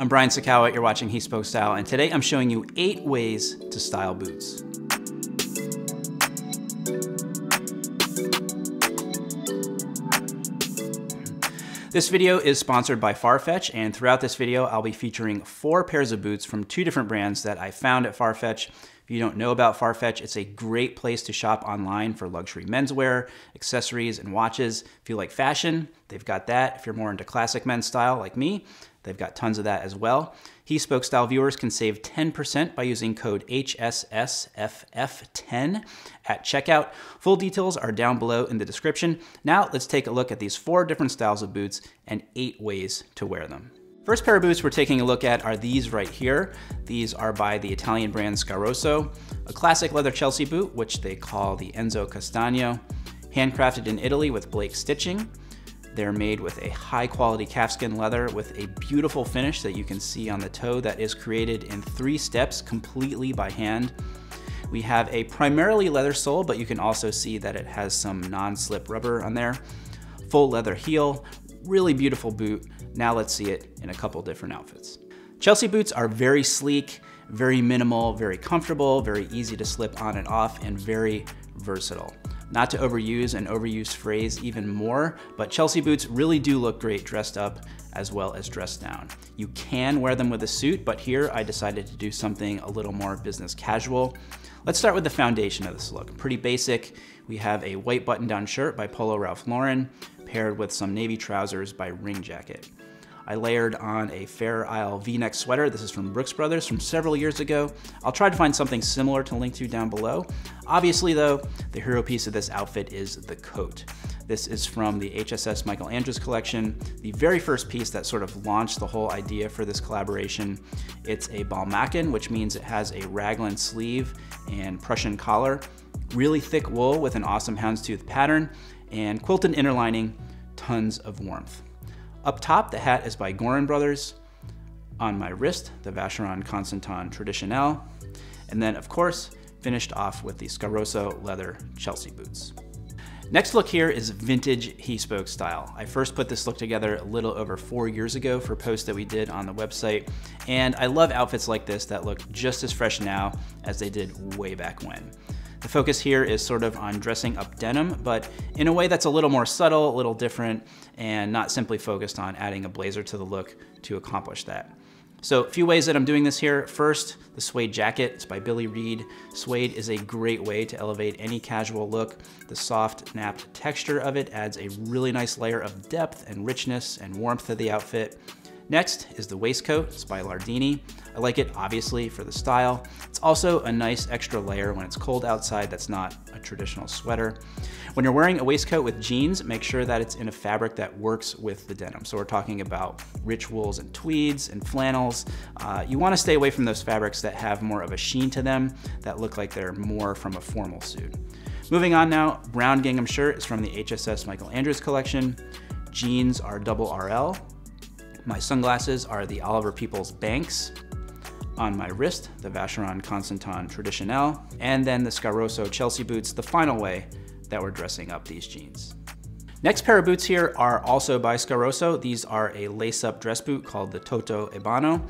I'm Brian Sacawa, you're watching He Spoke Style, and today I'm showing you 8 ways to style boots. This video is sponsored by Farfetch, and throughout this video, I'll be featuring 4 pairs of boots from 2 different brands that I found at Farfetch. If you don't know about Farfetch, it's a great place to shop online for luxury menswear, accessories, and watches. If you like fashion, they've got that. If you're more into classic men's style like me, they've got tons of that as well. He Spoke Style viewers can save 10% by using code HSSFF10 at checkout. Full details are down below in the description. Now let's take a look at these 4 different styles of boots and 8 ways to wear them. First pair of boots we're taking a look at are these right here. These are by the Italian brand Scarosso, a classic leather Chelsea boot, which they call the Enzo Castaño, handcrafted in Italy with Blake stitching. They're made with a high quality calfskin leather with a beautiful finish that you can see on the toe that is created in 3 steps completely by hand. We have a primarily leather sole, but you can also see that it has some non-slip rubber on there. Full leather heel, really beautiful boot. Now let's see it in a couple different outfits. Chelsea boots are very sleek, very minimal, very comfortable, very easy to slip on and off, and very versatile. Not to overuse an overused phrase even more, but Chelsea boots really do look great dressed up as well as dressed down. You can wear them with a suit, but here I decided to do something a little more business casual. Let's start with the foundation of this look. Pretty basic. We have a white button-down shirt by Polo Ralph Lauren, paired with some navy trousers by Ring Jacket. I layered on a Fair Isle V-neck sweater. This is from Brooks Brothers from several years ago. I'll try to find something similar to link to down below. Obviously though, the hero piece of this outfit is the coat. This is from the HSS Michael Andrews collection, the very first piece that sort of launched the whole idea for this collaboration. It's a Balmacaan, which means it has a raglan sleeve and Prussian collar, really thick wool with an awesome houndstooth pattern, and quilted inner lining, tons of warmth. Up top, the hat is by Goorin Brothers. On my wrist, the Vacheron Constantin Traditionnelle. And then, of course, finished off with the Scarosso leather Chelsea boots. Next look here is vintage He Spoke Style. I first put this look together a little over 4 years ago for a post that we did on the website. And I love outfits like this that look just as fresh now as they did way back when. The focus here is sort of on dressing up denim, but in a way that's a little more subtle, a little different, and not simply focused on adding a blazer to the look to accomplish that. So a few ways that I'm doing this here. First, the suede jacket, it's by Billy Reid. Suede is a great way to elevate any casual look. The soft, napped texture of it adds a really nice layer of depth and richness and warmth to the outfit. Next is the waistcoat, it's by Lardini. I like it obviously for the style. It's also a nice extra layer when it's cold outside that's not a traditional sweater. When you're wearing a waistcoat with jeans, make sure that it's in a fabric that works with the denim. So we're talking about rich wools and tweeds and flannels. You wanna stay away from those fabrics that have more of a sheen to them, that look like they're more from a formal suit. Moving on now, brown gingham shirt is from the HSS Michael Andrews collection. Jeans are Double RL. My sunglasses are the Oliver Peoples Banks. On my wrist, the Vacheron Constantin Traditionnelle. And then the Scarosso Chelsea boots, the final way that we're dressing up these jeans. Next pair of boots here are also by Scarosso. These are a lace-up dress boot called the Toto Ebano.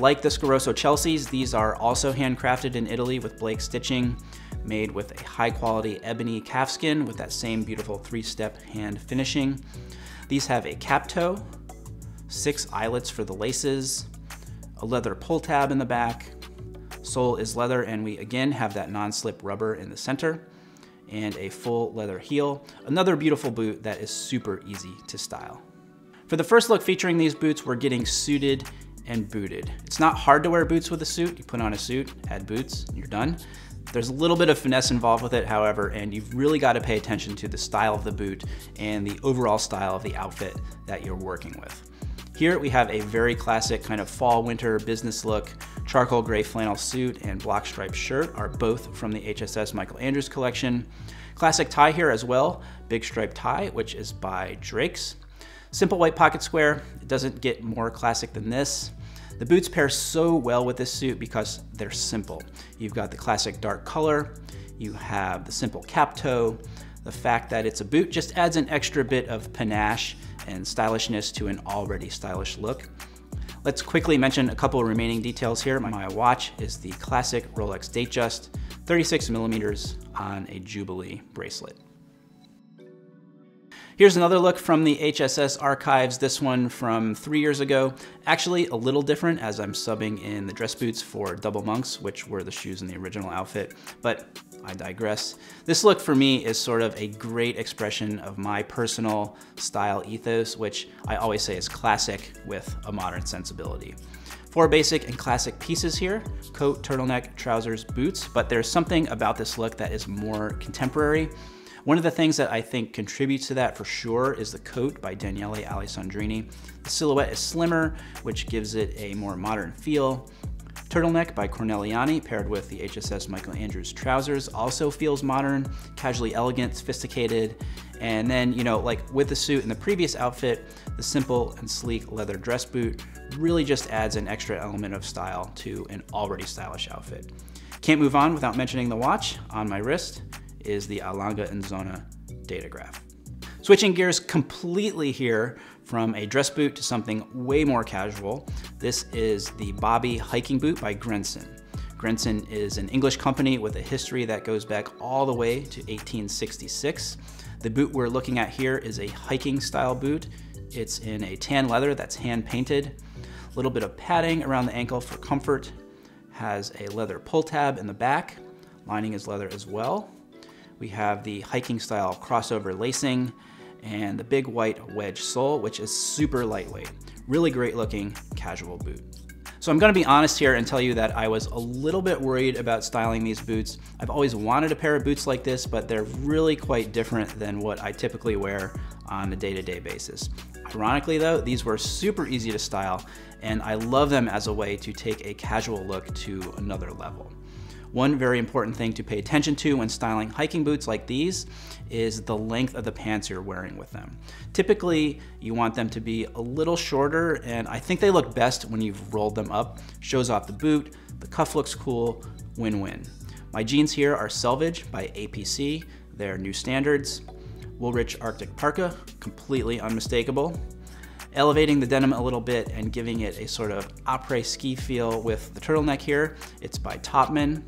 Like the Scarosso Chelseas, these are also handcrafted in Italy with Blake stitching, made with a high-quality ebony calfskin with that same beautiful 3-step hand finishing. These have a cap toe, 6 eyelets for the laces, a leather pull tab in the back, sole is leather, and we again have that non-slip rubber in the center, and a full leather heel. Another beautiful boot that is super easy to style. For the first look featuring these boots, we're getting suited and booted. It's not hard to wear boots with a suit. You put on a suit, add boots, and you're done. There's a little bit of finesse involved with it, however, and you've really got to pay attention to the style of the boot and the overall style of the outfit that you're working with. Here we have a very classic kind of fall winter business look. Charcoal gray flannel suit and block striped shirt are both from the HSS Michael Andrews collection. Classic tie here as well, big striped tie, which is by Drake's. Simple white pocket square, it doesn't get more classic than this. The boots pair so well with this suit because they're simple. You've got the classic dark color, you have the simple cap toe. The fact that it's a boot just adds an extra bit of panache and stylishness to an already stylish look. Let's quickly mention a couple of remaining details here. My watch is the classic Rolex Datejust, 36 millimeters on a Jubilee bracelet. Here's another look from the HSS archives, this one from 3 years ago. Actually a little different as I'm subbing in the dress boots for Double Monks, which were the shoes in the original outfit, but I digress. This look for me is sort of a great expression of my personal style ethos, which I always say is classic with a modern sensibility. 4 basic and classic pieces here, coat, turtleneck, trousers, boots, but there's something about this look that is more contemporary. One of the things that I think contributes to that for sure is the coat by Daniele Alessandrini. The silhouette is slimmer, which gives it a more modern feel. Turtleneck by Corneliani paired with the HSS Michael Andrews trousers also feels modern, casually elegant, sophisticated. And then, you know, like with the suit in the previous outfit, the simple and sleek leather dress boot really just adds an extra element of style to an already stylish outfit. Can't move on without mentioning the watch on my wrist. Is the Alanga and Zona Datagraph. Switching gears completely here from a dress boot to something way more casual. This is the Bobby hiking boot by Grenson. Grenson is an English company with a history that goes back all the way to 1866. The boot we're looking at here is a hiking style boot. It's in a tan leather that's hand painted. A little bit of padding around the ankle for comfort. Has a leather pull tab in the back. Lining is leather as well. We have the hiking style crossover lacing and the big white wedge sole, which is super lightweight. Really great looking casual boot. So I'm gonna be honest here and tell you that I was a little bit worried about styling these boots. I've always wanted a pair of boots like this, but they're really quite different than what I typically wear on a day-to-day basis. Ironically though, these were super easy to style and I love them as a way to take a casual look to another level. One very important thing to pay attention to when styling hiking boots like these is the length of the pants you're wearing with them. Typically, you want them to be a little shorter, and I think they look best when you've rolled them up. Shows off the boot, the cuff looks cool, win-win. My jeans here are Selvage by APC, their new standards. Woolrich Arctic Parka, completely unmistakable. Elevating the denim a little bit and giving it a sort of après-ski feel with the turtleneck here. It's by Topman.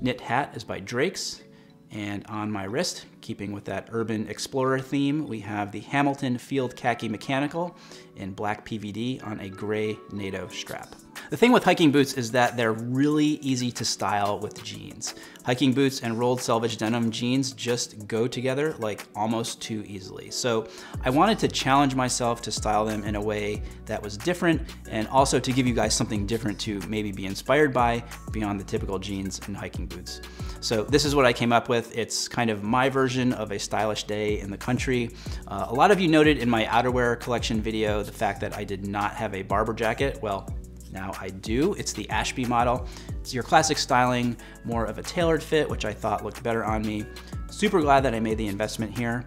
Knit hat is by Drake's. And on my wrist, keeping with that urban explorer theme, we have the Hamilton Field Khaki Mechanical in black PVD on a gray NATO strap. The thing with hiking boots is that they're really easy to style with jeans. Hiking boots and rolled Selvage denim jeans just go together like almost too easily. So I wanted to challenge myself to style them in a way that was different and also to give you guys something different to maybe be inspired by beyond the typical jeans and hiking boots. So this is what I came up with. It's kind of my version of a stylish day in the country. A lot of you noted in my outerwear collection video the fact that I did not have a barber jacket. Well, now I do. It's the Ashby model. It's your classic styling, more of a tailored fit, which I thought looked better on me. Super glad that I made the investment here.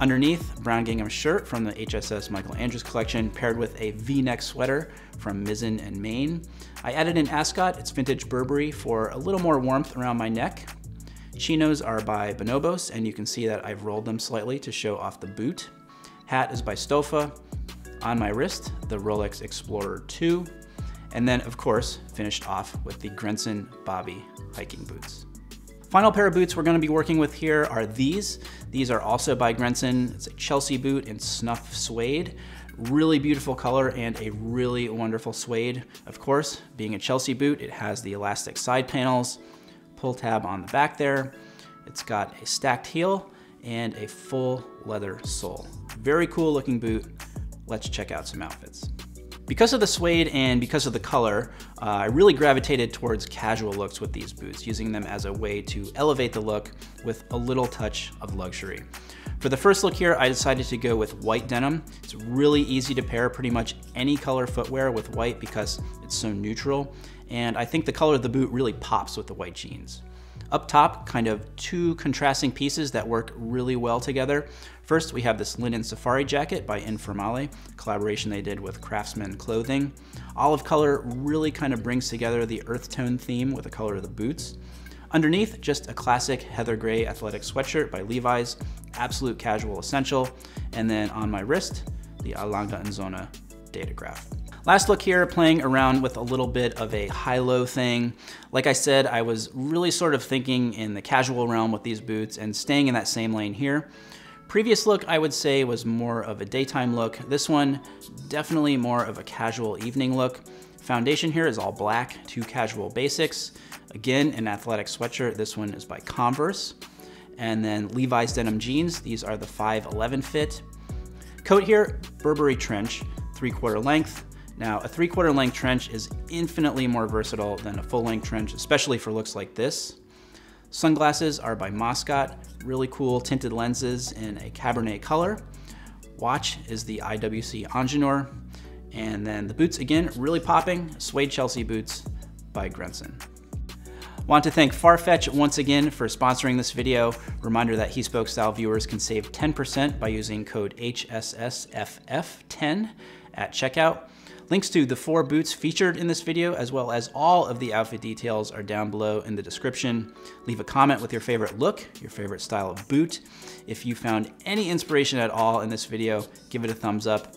Underneath, brown gingham shirt from the HSS Michael Andrews collection paired with a V-neck sweater from Mizzen and Maine. I added an ascot, it's vintage Burberry, for a little more warmth around my neck. Chinos are by Bonobos, and you can see that I've rolled them slightly to show off the boot. Hat is by Stofa. On my wrist, the Rolex Explorer 2. And then, of course, finished off with the Grenson Bobby hiking boots. Final pair of boots we're gonna be working with here are these. These are also by Grenson. It's a Chelsea boot in snuff suede. Really beautiful color and a really wonderful suede. Of course, being a Chelsea boot, it has the elastic side panels, pull tab on the back there. It's got a stacked heel and a full leather sole. Very cool looking boot. Let's check out some outfits. Because of the suede and because of the color, I really gravitated towards casual looks with these boots, using them as a way to elevate the look with a little touch of luxury. For the first look here, I decided to go with white denim. It's really easy to pair pretty much any color footwear with white because it's so neutral. And I think the color of the boot really pops with the white jeans. Up top, kind of two contrasting pieces that work really well together. First, we have this linen safari jacket by Informale, collaboration they did with Craftsman Clothing. Olive color really kind of brings together the earth tone theme with the color of the boots. Underneath, just a classic heather gray athletic sweatshirt by Levi's, absolute casual essential. And then on my wrist, the Alanga and Zona Datagraph. Last look here, playing around with a little bit of a high-low thing. Like I said, I was really sort of thinking in the casual realm with these boots and staying in that same lane here. Previous look, I would say, was more of a daytime look. This one, definitely more of a casual evening look. Foundation here is all black, two casual basics. Again, an athletic sweatshirt. This one is by Converse. And then Levi's denim jeans. These are the 511 fit. Coat here, Burberry trench, 3/4 length. Now, a 3/4 length trench is infinitely more versatile than a full length trench, especially for looks like this. Sunglasses are by Moscot, really cool tinted lenses in a Cabernet color. Watch is the IWC Ingenieur. And then the boots, again, really popping, suede Chelsea boots by Grenson. Want to thank Farfetch once again for sponsoring this video. Reminder that He Spoke Style viewers can save 10% by using code HSSFF10 at checkout. Links to the 4 boots featured in this video, as well as all of the outfit details, are down below in the description. Leave a comment with your favorite look, your favorite style of boot. If you found any inspiration at all in this video, give it a thumbs up.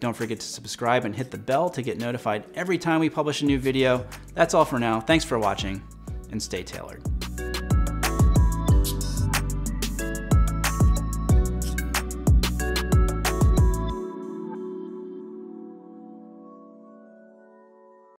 Don't forget to subscribe and hit the bell to get notified every time we publish a new video. That's all for now. Thanks for watching and stay tailored.